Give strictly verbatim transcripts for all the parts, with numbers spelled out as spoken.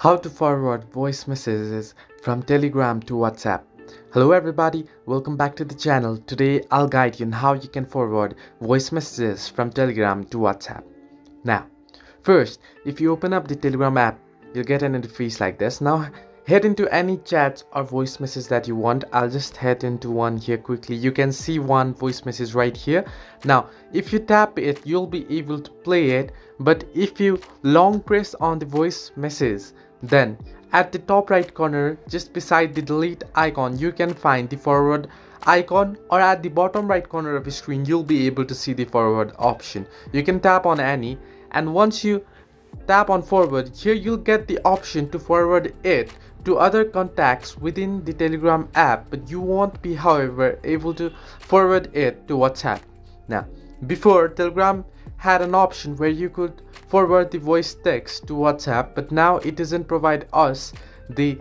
How to forward voice messages from Telegram to WhatsApp. Hello everybody, welcome back to the channel. Today I'll guide you on how you can forward voice messages from Telegram to WhatsApp. Now, first, if you open up the Telegram app, you'll get an interface like this. Now, head into any chats or voice message that you want. I'll just head into one here quickly. You can see one voice message right here. Now, if you tap it, you'll be able to play it. But if you long press on the voice message, then at the top right corner, just beside the delete icon, you can find the forward icon, or at the bottom right corner of the screen you'll be able to see the forward option. You can tap on any, and once you tap on forward here, you'll get the option to forward it to other contacts within the Telegram app, but you won't be however able to forward it to WhatsApp. Now, before, Telegram had an option where you could forward the voice text to WhatsApp, but now it doesn't provide us the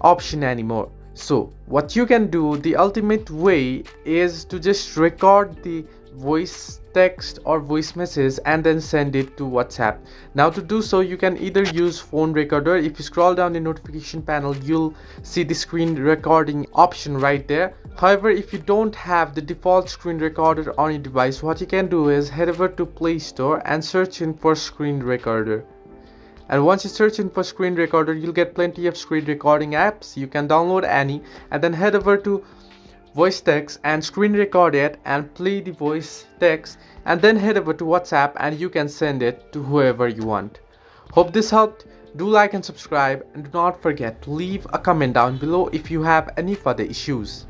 option anymore. So what you can do, the ultimate way, is to just record the voice text or voice message and then send it to WhatsApp. Now, to do so, you can either use phone recorder. If you scroll down the notification panel, you'll see the screen recording option right there. However, if you don't have the default screen recorder on your device, what you can do is head over to Play Store and search in for screen recorder. And once you search in for screen recorder, you'll get plenty of screen recording apps. You can download any and then head over to voice text and screen record it and play the voice text, and then head over to WhatsApp and you can send it to whoever you want. Hope this helped. Do like and subscribe, and do not forget to leave a comment down below if you have any further issues.